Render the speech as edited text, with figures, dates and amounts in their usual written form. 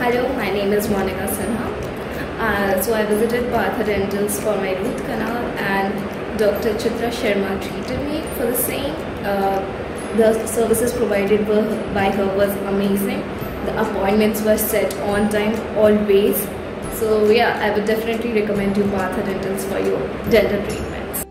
Hello, my name is Monica Sinha. So I visited Partha Dentals for my root canal, and Dr. Chitra Sharma treated me for the same. The services provided by her was amazing. The appointments were set on time, always. So yeah, I would definitely recommend you Partha Dentals for your dental treatments.